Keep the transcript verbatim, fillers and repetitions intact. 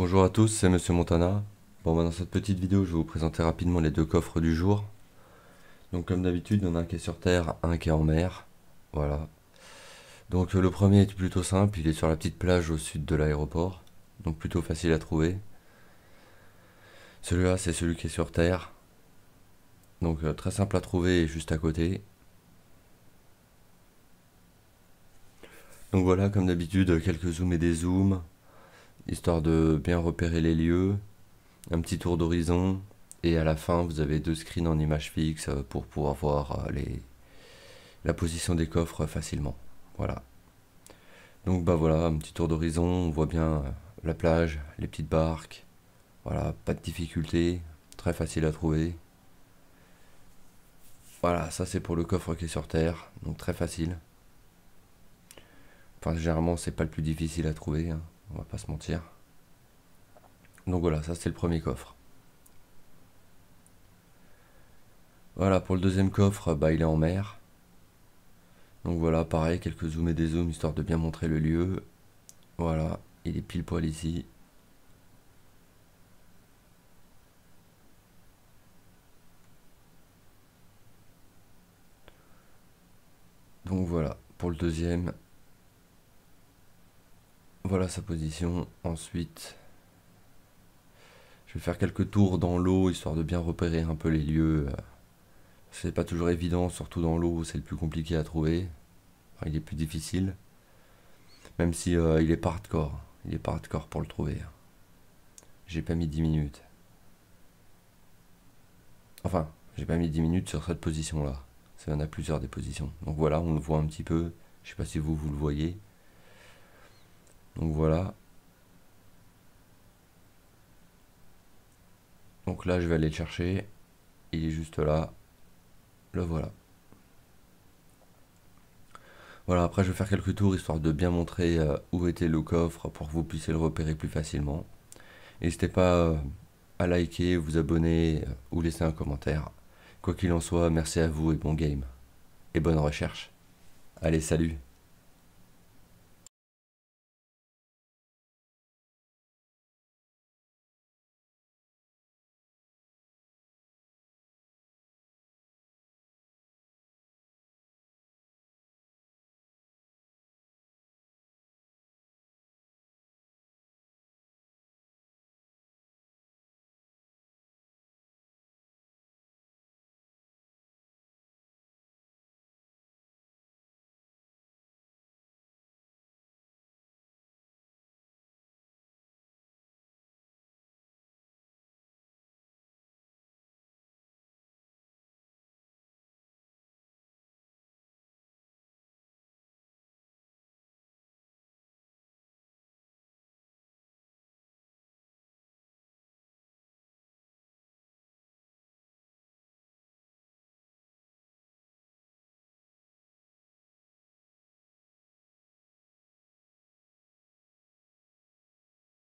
Bonjour à tous, c'est Monsieur Montana. Bon, bah dans cette petite vidéo, je vais vous présenter rapidement les deux coffres du jour. Donc comme d'habitude, on a un qui est sur terre, un qui est en mer. Voilà. Donc le premier est plutôt simple, il est sur la petite plage au sud de l'aéroport. Donc plutôt facile à trouver. Celui-là, c'est celui qui est sur terre. Donc euh, très simple à trouver et juste à côté. Donc voilà, comme d'habitude, quelques zooms et des zooms, histoire de bien repérer les lieux, un petit tour d'horizon, et à la fin vous avez deux screens en image fixe pour pouvoir voir les, la position des coffres facilement. Voilà. Donc bah voilà, un petit tour d'horizon, on voit bien la plage, les petites barques, voilà, pas de difficulté, très facile à trouver. Voilà, ça c'est pour le coffre qui est sur terre, donc très facile. Enfin, généralement, c'est pas le plus difficile à trouver, hein, on va pas se mentir. Donc voilà, ça c'est le premier coffre. Voilà, pour le deuxième coffre, bah, il est en mer. Donc voilà, pareil, quelques zooms et des zooms, histoire de bien montrer le lieu. Voilà, il est pile poil ici. Donc voilà, pour le deuxième... Voilà sa position. Ensuite, je vais faire quelques tours dans l'eau, histoire de bien repérer un peu les lieux. C'est pas toujours évident, surtout dans l'eau, c'est le plus compliqué à trouver. Enfin, il est plus difficile. Même si euh, il est pas hardcore. Il est pas hardcore pour le trouver. J'ai pas mis dix minutes. Enfin, j'ai pas mis dix minutes sur cette position-là. Il y en a plusieurs des positions. Donc voilà, on le voit un petit peu. Je sais pas si vous, vous le voyez. Donc voilà. Donc là, je vais aller le chercher. Il est juste là. Le voilà. Voilà, après, je vais faire quelques tours histoire de bien montrer euh, où était le coffre pour que vous puissiez le repérer plus facilement. N'hésitez pas euh, à liker, vous abonner euh, ou laisser un commentaire. Quoi qu'il en soit, merci à vous et bon game. Et bonne recherche. Allez, salut!